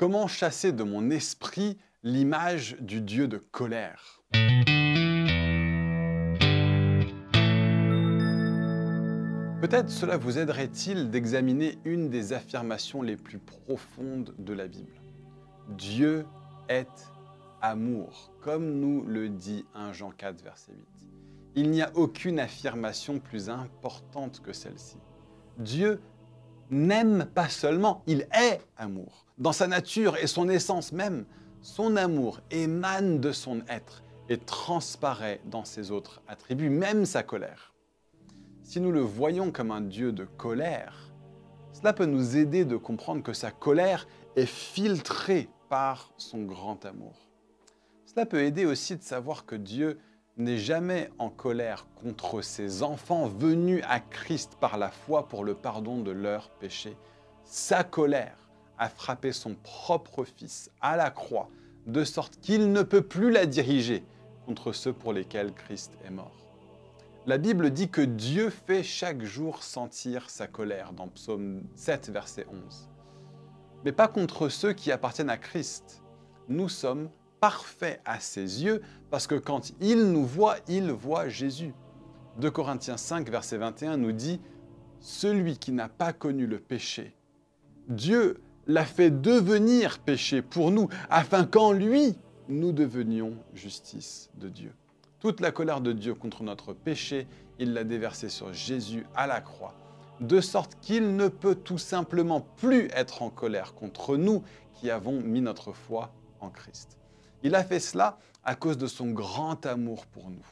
Comment chasser de mon esprit l'image du Dieu de colère? Peut-être cela vous aiderait-il d'examiner une des affirmations les plus profondes de la Bible. Dieu est amour, comme nous le dit 1 Jean 4, verset 8. Il n'y a aucune affirmation plus importante que celle-ci. Dieu n'aime pas seulement, il est amour. Dans sa nature et son essence même, son amour émane de son être et transparaît dans ses autres attributs, même sa colère. Si nous le voyons comme un Dieu de colère, cela peut nous aider de comprendre que sa colère est filtrée par son grand amour. Cela peut aider aussi de savoir que Dieu n'est jamais en colère contre ses enfants venus à Christ par la foi pour le pardon de leurs péchés. Sa colère a frappé son propre Fils à la croix, de sorte qu'il ne peut plus la diriger contre ceux pour lesquels Christ est mort. La Bible dit que Dieu fait chaque jour sentir sa colère, dans Psaume 7, verset 11. Mais pas contre ceux qui appartiennent à Christ. Nous sommes parfaits à ses yeux, parce que quand il voit Jésus. 2 Corinthiens 5, verset 21 nous dit « Celui qui n'a pas connu le péché, Dieu l'a fait devenir péché pour nous, afin qu'en lui, nous devenions justice de Dieu. » Toute la colère de Dieu contre notre péché, il l'a déversée sur Jésus à la croix, de sorte qu'il ne peut tout simplement plus être en colère contre nous qui avons mis notre foi en Christ. Il a fait cela à cause de son grand amour pour nous.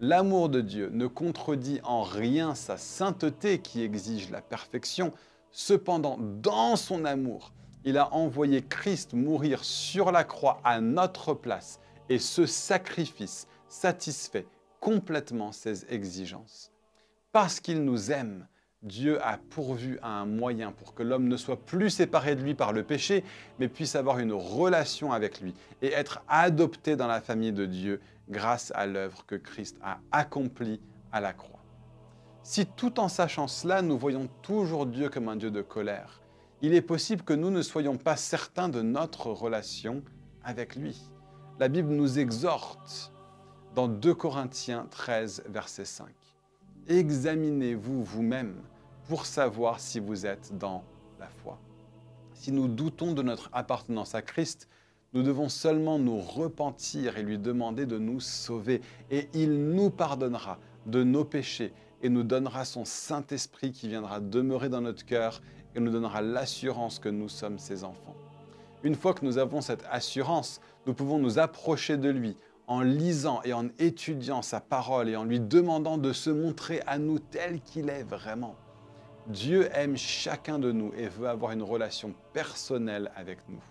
L'amour de Dieu ne contredit en rien sa sainteté qui exige la perfection. Cependant, dans son amour, il a envoyé Christ mourir sur la croix à notre place, et ce sacrifice satisfait complètement ses exigences. Parce qu'il nous aime, Dieu a pourvu à un moyen pour que l'homme ne soit plus séparé de lui par le péché, mais puisse avoir une relation avec lui et être adopté dans la famille de Dieu grâce à l'œuvre que Christ a accomplie à la croix. Si tout en sachant cela, nous voyons toujours Dieu comme un Dieu de colère, il est possible que nous ne soyons pas certains de notre relation avec lui. La Bible nous exhorte dans 2 Corinthiens 13, verset 5. « Examinez-vous vous-même pour savoir si vous êtes dans la foi. » Si nous doutons de notre appartenance à Christ, nous devons seulement nous repentir et lui demander de nous sauver. Et il nous pardonnera de nos péchés et nous donnera son Saint-Esprit qui viendra demeurer dans notre cœur et nous donnera l'assurance que nous sommes ses enfants. Une fois que nous avons cette assurance, nous pouvons nous approcher de lui en lisant et en étudiant sa parole et en lui demandant de se montrer à nous tel qu'il est vraiment. Dieu aime chacun de nous et veut avoir une relation personnelle avec nous.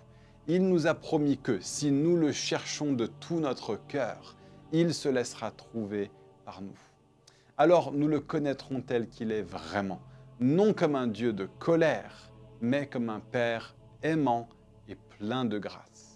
Il nous a promis que, si nous le cherchons de tout notre cœur, il se laissera trouver par nous. Alors nous le connaîtrons tel qu'il est vraiment, non comme un Dieu de colère, mais comme un Père aimant et plein de grâce.